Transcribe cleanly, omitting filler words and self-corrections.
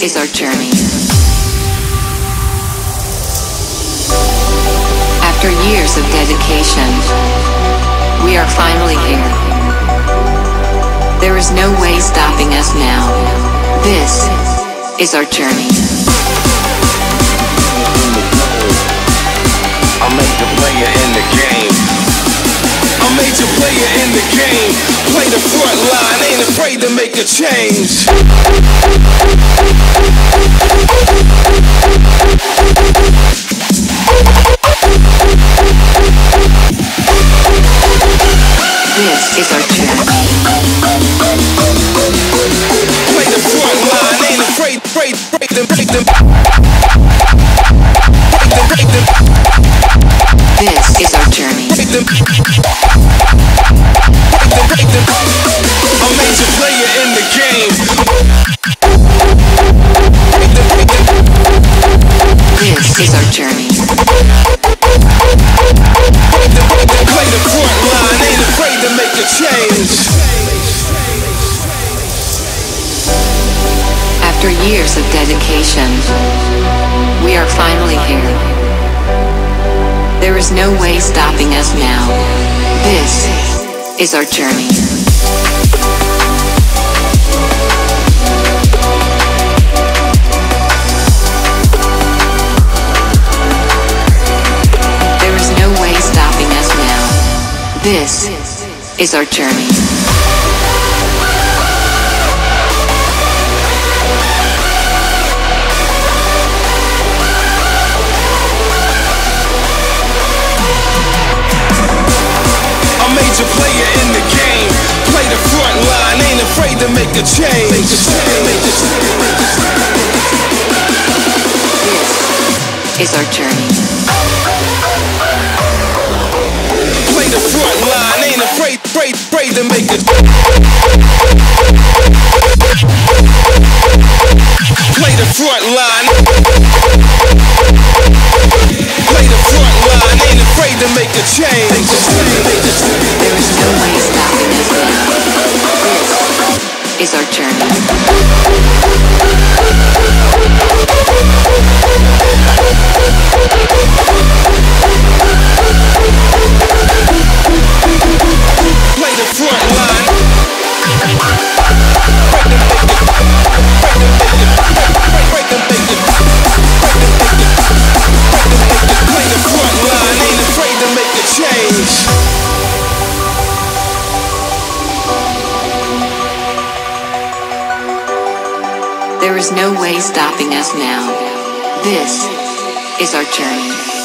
This is our journey. After years of dedication, we are finally here. There is no way stopping us now. This is our journey. I'm a major player in the game. I'm a major player in the game. Play the front line, ain't afraid to make a change. This is our journey. Play the front line, ain't afraid, break them. This is our journey. Break them. A major player in the game. This is our journey. Play the front line, ain't afraid to make a change. After years of dedication, we are finally here. There is no way stopping us now. This is our journey. There is no way stopping us now. This is our journey. Player in the game, play the front line, ain't afraid to make a change. This is our journey. Play the front line, ain't afraid, afraid to make a change. Play the front line. Play the front line, ain't afraid to make a change. There is no way stopping us now. This is our journey. Play the front line. Play the front line, ain't afraid to make a change. There is no way stopping us now. This is our journey.